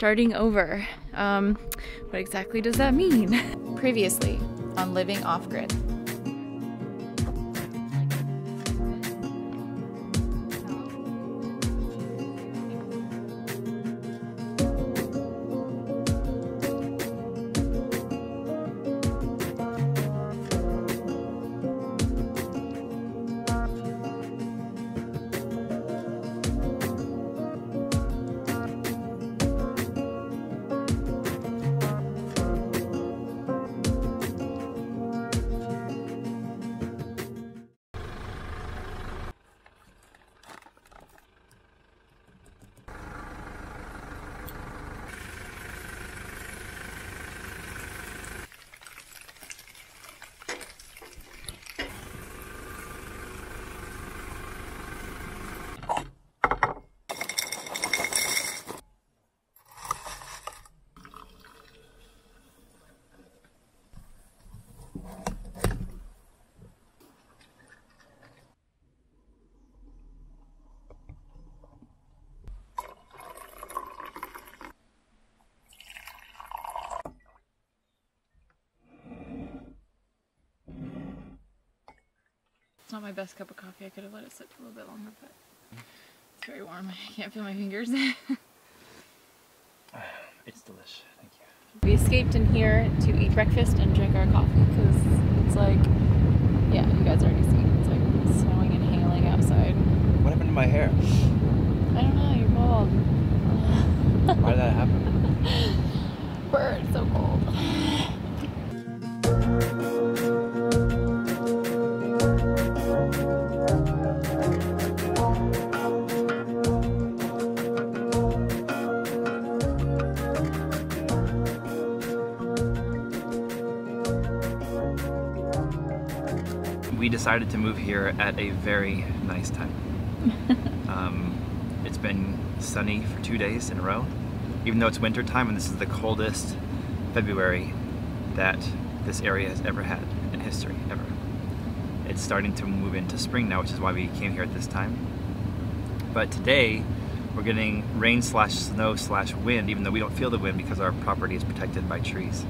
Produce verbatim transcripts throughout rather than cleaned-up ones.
starting over. Um, what exactly does that mean? Previously on Living Off Grid. It's not my best cup of coffee. I could have let it sit a little bit longer, but it's very warm. I can't feel my fingers. It's delicious, thank you. We escaped in here to eat breakfast and drink our coffee because it's like, yeah, you guys already see it. It's like snowing and hailing outside. What happened to my hair? I don't know, you're bald. Why did that happen? Bird, it's so cold. We decided to move here at a very nice time. Um, it's been sunny for two days in a row, even though it's winter time, and this is the coldest February that this area has ever had in history, ever. It's starting to move into spring now, which is why we came here at this time. But today, we're getting rain slash snow slash wind, even though we don't feel the wind because our property is protected by trees.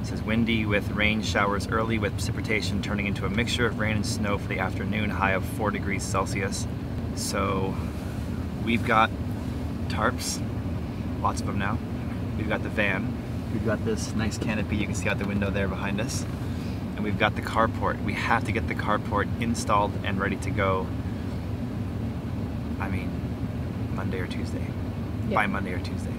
It says windy with rain showers early with precipitation turning into a mixture of rain and snow for the afternoon, high of four degrees Celsius. So we've got tarps, lots of them now. We've got the van. We've got this nice canopy you can see out the window there behind us. And we've got the carport. We have to get the carport installed and ready to go, I mean, Monday or Tuesday. Yeah. By Monday or Tuesday.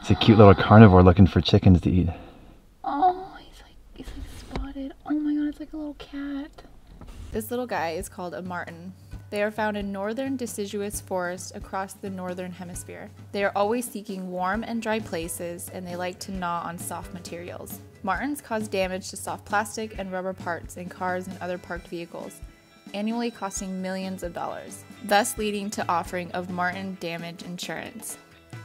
It's a cute little carnivore looking for chickens to eat. Oh, he's like, he's like spotted. Oh my god, it's like a little cat. This little guy is called a martin. They are found in northern deciduous forest across the northern hemisphere. They are always seeking warm and dry places, and they like to gnaw on soft materials. Martins cause damage to soft plastic and rubber parts in cars and other parked vehicles, annually costing millions of dollars, thus leading to offering of martin damage insurance.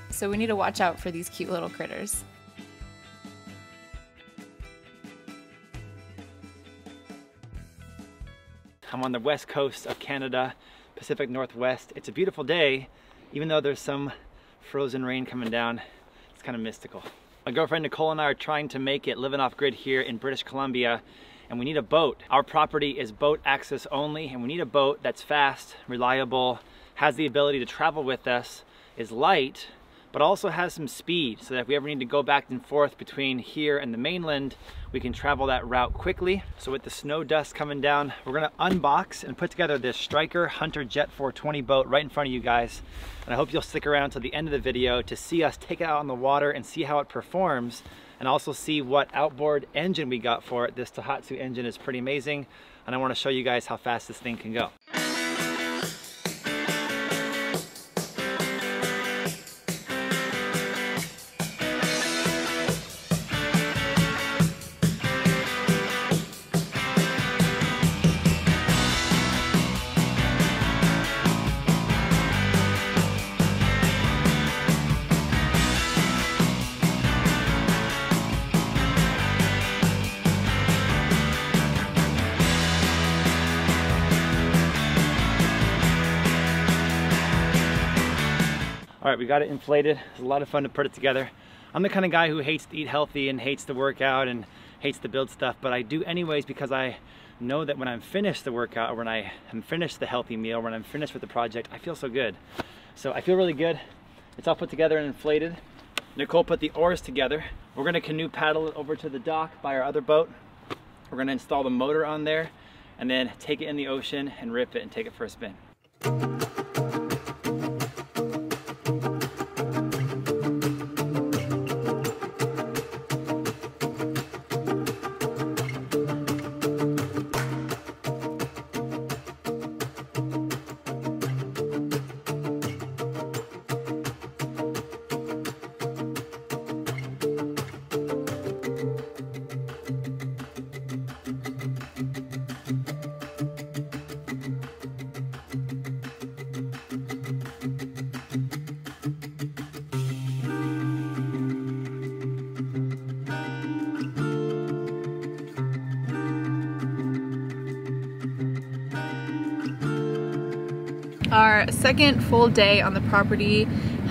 So we need to watch out for these cute little critters. I'm on the west coast of Canada, Pacific Northwest. It's a beautiful day, even though there's some frozen rain coming down. It's kind of mystical. My girlfriend Nicole and I are trying to make it living off grid here in British Columbia, and we need a boat. Our property is boat access only, and we need a boat that's fast, reliable, has the ability to travel with us, is light, but also has some speed so that if we ever need to go back and forth between here and the mainland, we can travel that route quickly. So with the snow dust coming down, we're gonna unbox and put together this Stryker Hunter Jet four twenty boat right in front of you guys. And I hope you'll stick around till the end of the video to see us take it out on the water and see how it performs, and also see what outboard engine we got for it. This Tohatsu engine is pretty amazing, and I wanna show you guys how fast this thing can go. All right, we got it inflated. It's a lot of fun to put it together. I'm the kind of guy who hates to eat healthy and hates to work out and hates to build stuff, but I do anyways because I know that when I'm finished the workout, or when I am finished the healthy meal, when I'm finished with the project, I feel so good. So I feel really good. It's all put together and inflated. Nicole put the oars together. We're gonna canoe paddle it over to the dock by our other boat. We're gonna install the motor on there and then take it in the ocean and rip it and take it for a spin. Our second full day on the property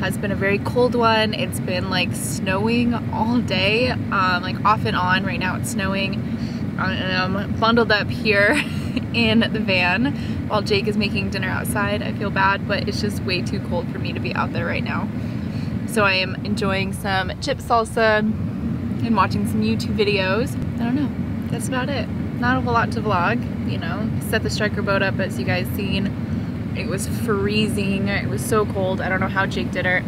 has been a very cold one. It's been like snowing all day, um, like off and on. Right now it's snowing. I'm bundled up here in the van while Jake is making dinner outside. I feel bad, but it's just way too cold for me to be out there right now. So I am enjoying some chip salsa and watching some YouTube videos. I don't know, that's about it. Not a whole lot to vlog, you know. Set the Stryker boat up as you guys seen. It was freezing, it was so cold. I don't know how Jake did it.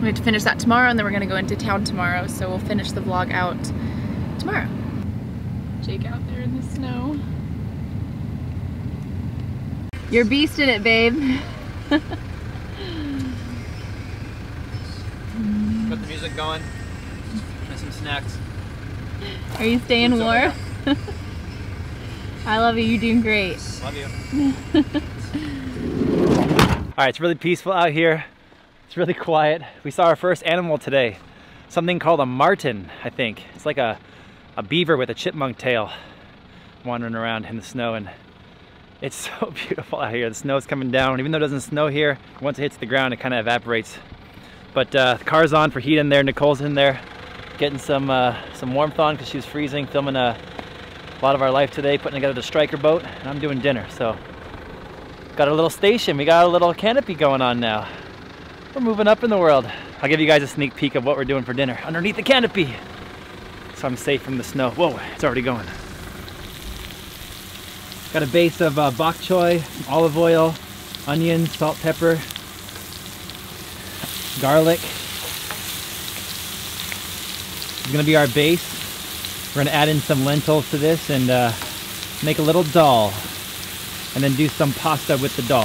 We have to finish that tomorrow and then we're gonna go into town tomorrow, so we'll finish the vlog out tomorrow. Jake out there in the snow. You're beasting it, babe. Got the music going, and some snacks. Are you staying warm? I love you, you're doing great. Love you. All right, it's really peaceful out here. It's really quiet. We saw our first animal today, something called a marten, I think. It's like a, a beaver with a chipmunk tail wandering around in the snow, and it's so beautiful out here. The snow's coming down. Even though it doesn't snow here, once it hits the ground, it kind of evaporates. But uh, the car's on for heat in there. Nicole's in there getting some, uh, some warmth on because she was freezing, filming a lot of our life today, putting together the Stryker boat, and I'm doing dinner, so. Got a little station, we got a little canopy going on now. We're moving up in the world. I'll give you guys a sneak peek of what we're doing for dinner underneath the canopy. So I'm safe from the snow. Whoa, it's already going. Got a base of uh, bok choy, olive oil, onions, salt, pepper, garlic. It's gonna be our base. We're gonna add in some lentils to this and uh, make a little dal. And then do some pasta with the dal.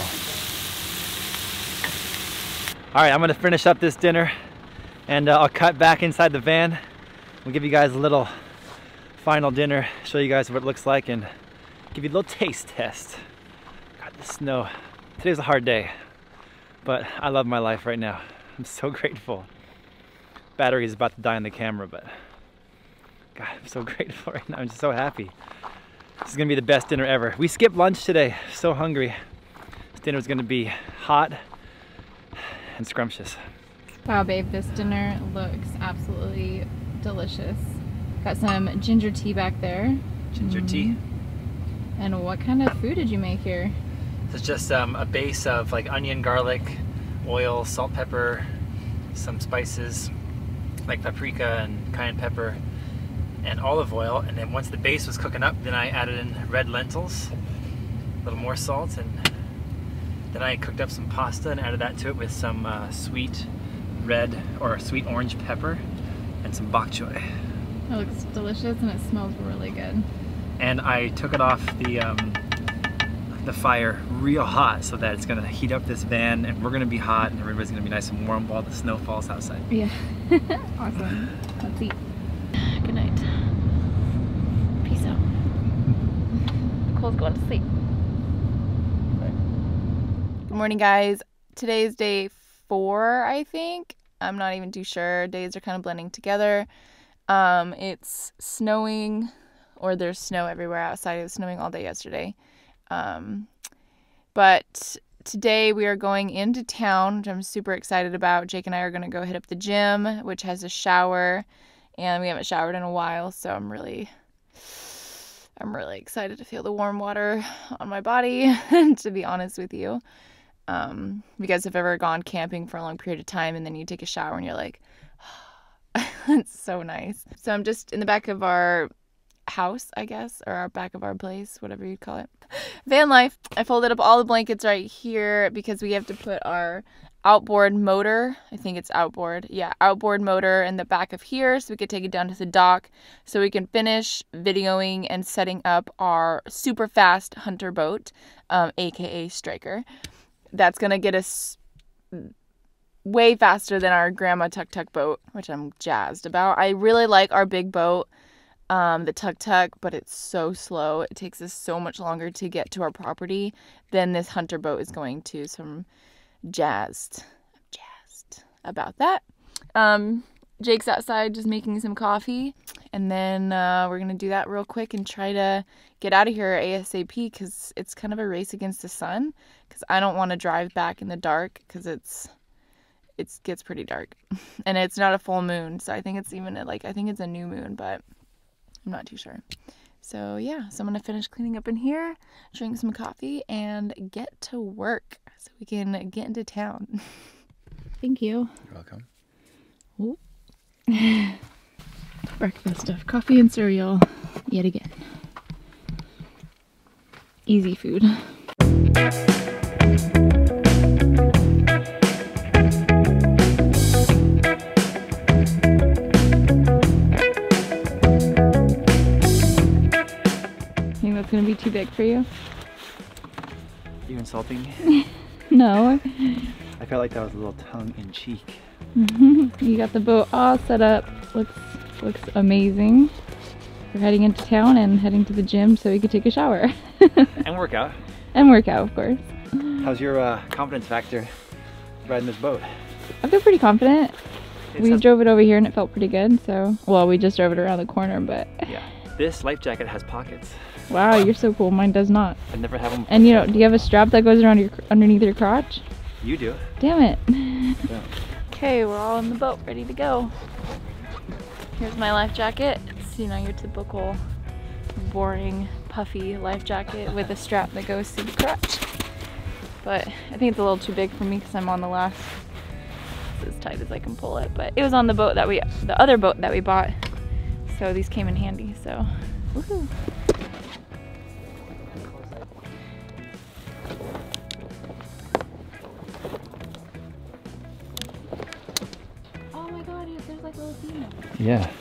All right, I'm gonna finish up this dinner and uh, I'll cut back inside the van. We'll give you guys a little final dinner, show you guys what it looks like and give you a little taste test. God, the snow. Today's a hard day, but I love my life right now. I'm so grateful. Battery is about to die on the camera, but God, I'm so grateful right now. I'm just so happy. This is gonna be the best dinner ever. We skipped lunch today, so hungry. This dinner is gonna be hot and scrumptious. Wow, babe, this dinner looks absolutely delicious. Got some ginger tea back there. Ginger mm-hmm. tea. And what kind of food did you make here? It's just um, a base of like onion, garlic, oil, salt, pepper, some spices like paprika and cayenne pepper, and olive oil, and then once the base was cooking up, then I added in red lentils, a little more salt, and then I cooked up some pasta and added that to it with some uh, sweet red or sweet orange pepper and some bok choy. It looks delicious and it smells really good. And I took it off the, um, the fire real hot so that it's gonna heat up this van and we're gonna be hot and everybody's gonna be nice and warm while the snow falls outside. Yeah, awesome. Let's eat. Good night. Peace out. Nicole's going to sleep. Good morning, guys. Today's day four, I think. I'm not even too sure. Days are kind of blending together. Um, it's snowing, or there's snow everywhere outside. It was snowing all day yesterday. Um, but today we are going into town, which I'm super excited about. Jake and I are going to go hit up the gym, which has a shower, and we haven't showered in a while, so I'm really, I'm really excited to feel the warm water on my body, to be honest with you. Um, because if I've ever gone camping for a long period of time and then you take a shower and you're like, oh, it's so nice. So I'm just in the back of our house, I guess, or our back of our place, whatever you'd call it. Van life. I folded up all the blankets right here because we have to put our outboard motor, I think it's outboard, yeah, outboard motor in the back of here so we could take it down to the dock so we can finish videoing and setting up our super fast hunter boat, um, aka Stryker. That's gonna get us way faster than our grandma tuk tuk boat, which I'm jazzed about. I really like our big boat, Um, the tuk-tuk, but it's so slow. It takes us so much longer to get to our property than this hunter boat is going to, so I'm jazzed. I'm jazzed about that. Um, Jake's outside just making some coffee, and then uh, we're going to do that real quick and try to get out of here ASAP because it's kind of a race against the sun because I don't want to drive back in the dark because it's... it gets pretty dark, and it's not a full moon, so I think it's even, like, I think it's a new moon, but... I'm not too sure. So yeah, so I'm gonna finish cleaning up in here, drink some coffee, and get to work so we can get into town. Thank you. You're welcome. Ooh. Breakfast of coffee and cereal yet again. Easy food. Gonna be too big for you? You insulting? No. I felt like that was a little tongue in cheek. You got the boat all set up. Looks looks amazing. We're heading into town and heading to the gym so we could take a shower. And work out. And work out, of course. How's your uh, confidence factor riding this boat? I feel pretty confident. It's we drove it over here and it felt pretty good. So, well, we just drove it around the corner, but yeah. This life jacket has pockets. Wow, you're so cool. Mine does not. I never have them. And you know, do you have a strap that goes around your underneath your crotch? You do. Damn it. Yeah. Okay, we're all in the boat, ready to go. Here's my life jacket. It's, you know, your typical boring, puffy life jacket with a strap that goes to the crotch. But I think it's a little too big for me because I'm on the last. It's as tight as I can pull it. But it was on the boat that we, the other boat that we bought. So these came in handy, so woohoo. Oh my god, there's like little demons. Yeah.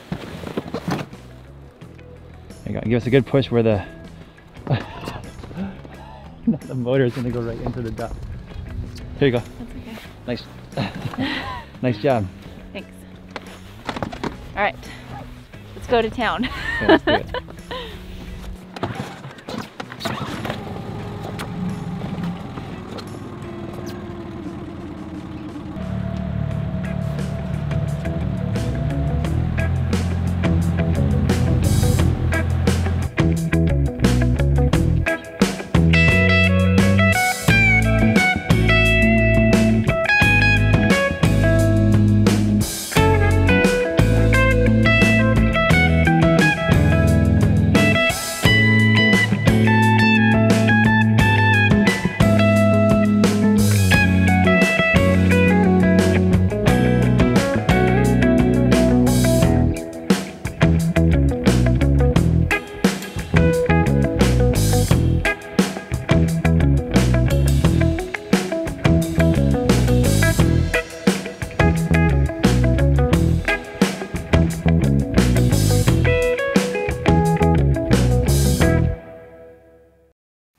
There you go. Give us a good push where the the motor is gonna go right into the dock. Here you go. That's okay. Nice. Nice job. Thanks. All right. Go to town. Yeah, let's do it.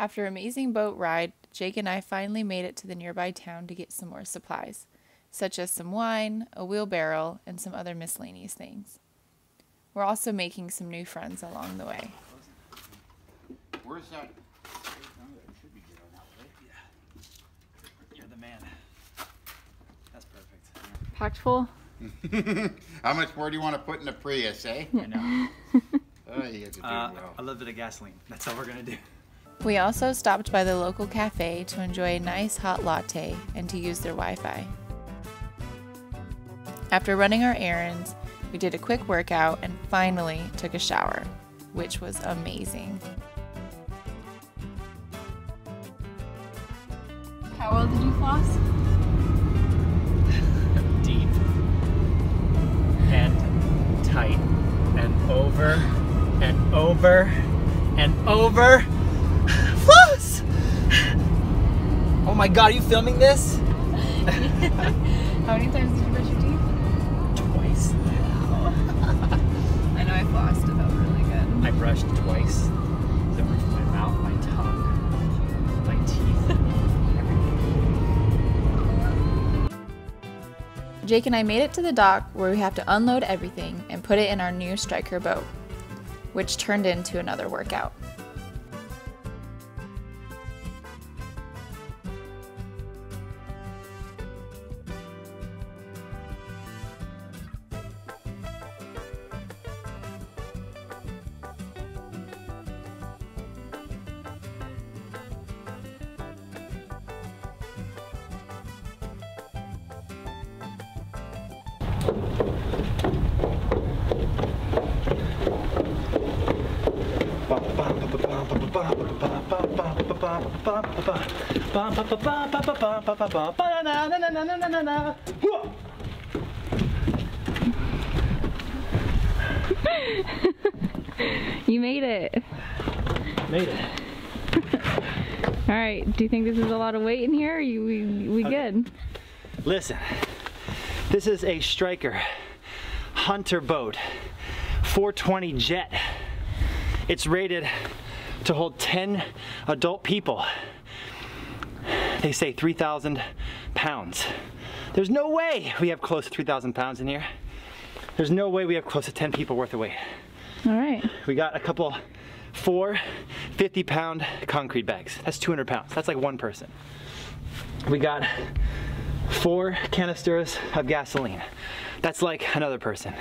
After an amazing boat ride, Jake and I finally made it to the nearby town to get some more supplies, such as some wine, a wheelbarrow, and some other miscellaneous things. We're also making some new friends along the way. Where's that? Should be good on that way. Yeah. You're the man. That's perfect. Packed full? How much more do you want to put in the Prius, eh? I know. Oh, you have to do uh, well. A little bit of gasoline. That's all we're going to do. We also stopped by the local cafe to enjoy a nice hot latte and to use their Wi-Fi. After running our errands, we did a quick workout and finally took a shower, which was amazing. How well did you floss? Deep and tight and over and over and over. Floss! Oh my god, are you filming this? How many times did you brush your teeth? Twice. Wow. I know I flossed, it felt really good. I brushed twice. I brushed my mouth, my tongue, my teeth. Jake and I made it to the dock where we have to unload everything and put it in our new Stryker boat, which turned into another workout. You made it. Made it. All right. Do you think this is a lot of weight in here? Or you, we we okay. Good? Listen, this is a Stryker Hunter boat, four twenty jet. It's rated to hold ten adult people. They say three thousand pounds. There's no way we have close to three thousand pounds in here. There's no way we have close to ten people worth of weight. All right. We got a couple four fifty pound concrete bags. That's two hundred pounds. That's like one person. We got four canisters of gasoline. That's like another person.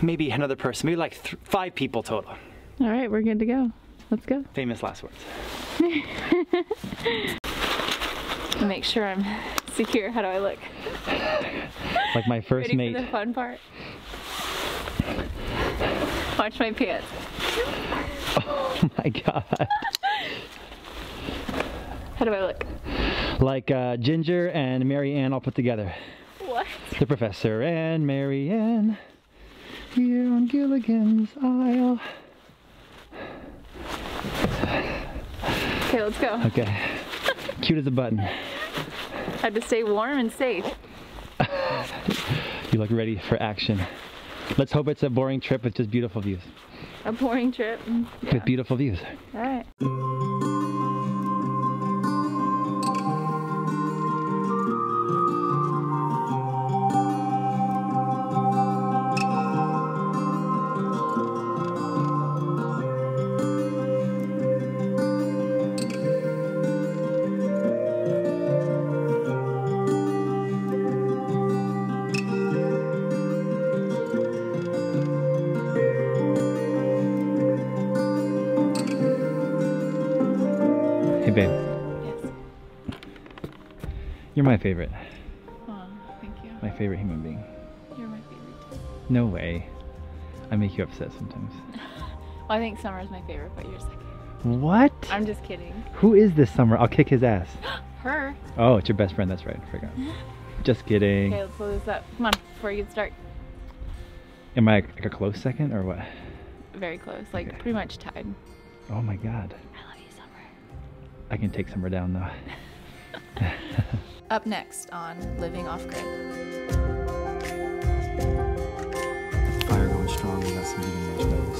Maybe another person. Maybe like th five people total. All right, we're good to go. Let's go. Famous last words. Make sure I'm secure. How do I look? Like my first Ready mate. For the fun part. Watch my pants. Oh my god. How do I look? Like uh, Ginger and Mary Ann all put together. What? The Professor and Mary Ann here on Gilligan's Isle. Okay, let's go. Okay. Cute as a button. I have to stay warm and safe. You look ready for action. Let's hope it's a boring trip with just beautiful views. A boring trip? Yeah. With beautiful views. All right. You're my favorite. Aw, thank you. My favorite human being. You're my favorite too. No way. I make you upset sometimes. Well, I think Summer's my favorite, but you're second. What? I'm just kidding. Who is this Summer? I'll kick his ass. Her. Oh, it's your best friend. That's right. I forgot. Just kidding. Okay, let's blow this up. Come on, before you start. Am I like a close second or what? Very close. Like okay. Pretty much tied. Oh my god. I love you, Summer. I can take Summer down though. Up next on Living Off Grid. Fire going strong, we got some vegan vegetables.